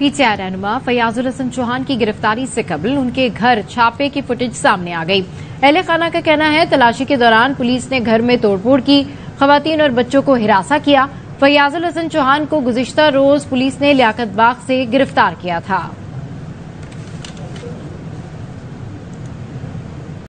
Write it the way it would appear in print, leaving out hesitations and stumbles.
PTI रहनुमा फैयाज उल हसन चौहान की गिरफ्तारी से कबल उनके घर छापे की फुटेज सामने आ गई। अहले खाना का कहना है तलाशी के दौरान पुलिस ने घर में तोड़फोड़ की, खवातीन और बच्चों को हिरासा किया। फैयाज उल हसन चौहान को गुज़िश्ता रोज पुलिस ने लियाकत बाग से गिरफ्तार किया था।